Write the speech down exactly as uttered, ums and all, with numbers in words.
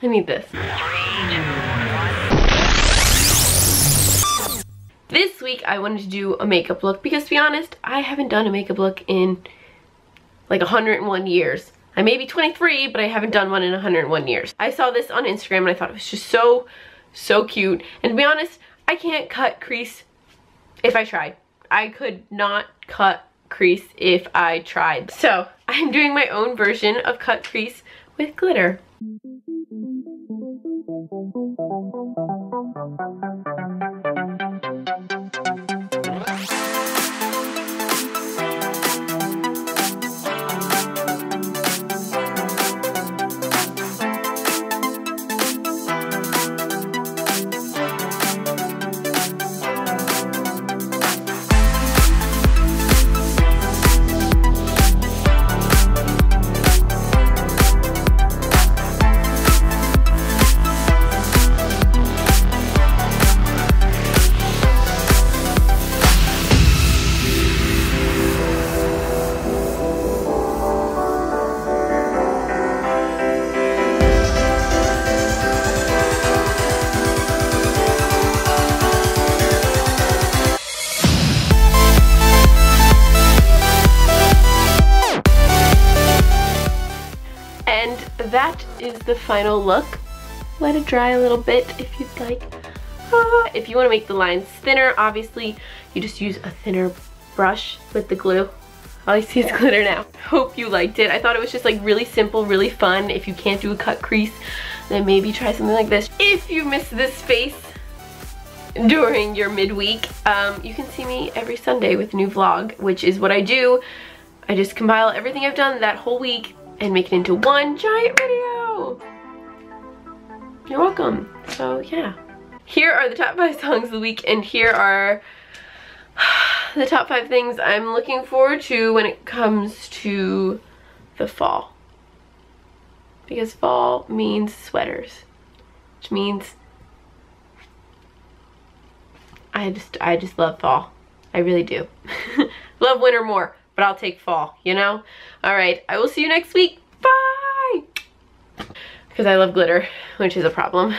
I need this. Three, two, one. This week I wanted to do a makeup look because, to be honest, I haven't done a makeup look in like one hundred and one years. I may be twenty-three, but I haven't done one in one hundred and one years. I saw this on Instagram and I thought it was just so, so cute. And to be honest, I can't cut crease if I tried. I could not cut crease if I tried. So I'm doing my own version of cut crease with glitter. That is the final look. Let it dry a little bit if you'd like. Ah, if you want to make the lines thinner, obviously you just use a thinner brush with the glue. All I see is glitter now. Hope you liked it. I thought it was just like really simple, really fun. If you can't do a cut crease, then maybe try something like this. If you missed this face during your midweek, um, you can see me every Sunday with a new vlog, which is what I do. I just compile everything I've done that whole week and make it into one giant video. You're welcome. So yeah, here are the top five songs of the week, and here are the top five things I'm looking forward to when it comes to the fall, because fall means sweaters, which means I just I just love fall. I really do. Love winter more, but I'll take fall, you know? All right, I will see you next week. Bye! Because I love glitter, which is a problem.